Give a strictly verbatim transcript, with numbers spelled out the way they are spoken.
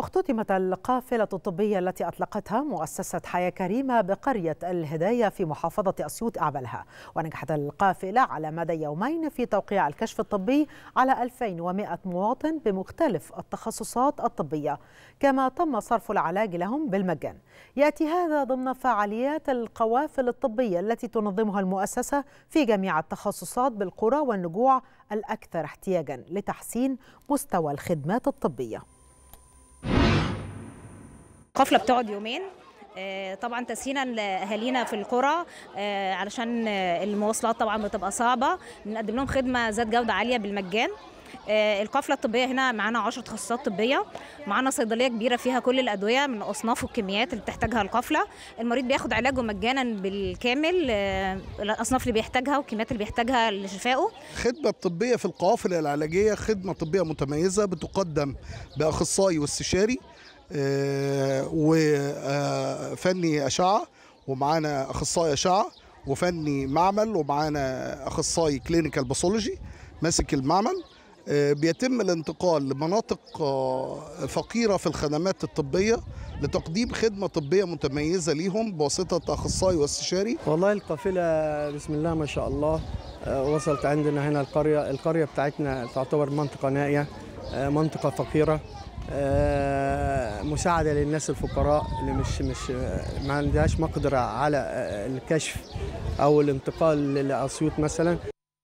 اختتمت القافلة الطبية التي أطلقتها مؤسسة حياة كريمة بقرية الهداية في محافظة أسيوط أعمالها، ونجحت القافلة على مدى يومين في توقيع الكشف الطبي على ألفين ومئة مواطن بمختلف التخصصات الطبية، كما تم صرف العلاج لهم بالمجان. يأتي هذا ضمن فعاليات القوافل الطبية التي تنظمها المؤسسة في جميع التخصصات بالقرى والنجوع الأكثر احتياجا لتحسين مستوى الخدمات الطبية. القفلة بتقعد يومين طبعا تسهيلا لاهالينا في القرى، علشان المواصلات طبعا بتبقى صعبه، بنقدم لهم خدمه ذات جوده عاليه بالمجان. القفله الطبيه هنا معانا عشر تخصصات طبيه، معانا صيدليه كبيره فيها كل الادويه من اصناف والكميات اللي بتحتاجها القفله. المريض بياخد علاجه مجانا بالكامل، الاصناف اللي بيحتاجها والكميات اللي بيحتاجها لشفائه. الخدمه الطبيه في القوافل العلاجيه خدمه طبيه متميزه بتقدم باخصائي واستشاري وفني أشعة، ومعانا أخصائي أشعة وفني معمل، ومعانا أخصائي كلينيكال باثولوجي ماسك المعمل. بيتم الانتقال لمناطق فقيرة في الخدمات الطبية لتقديم خدمة طبية متميزة ليهم بواسطة أخصائي واستشاري. والله القافلة بسم الله ما شاء الله وصلت عندنا هنا القرية. القرية بتاعتنا تعتبر منطقة نائية، منطقة فقيرة، مساعدة للناس الفقراء اللي مش مش ما عندهاش مقدرة على الكشف أو الانتقال لأسيوط مثلا.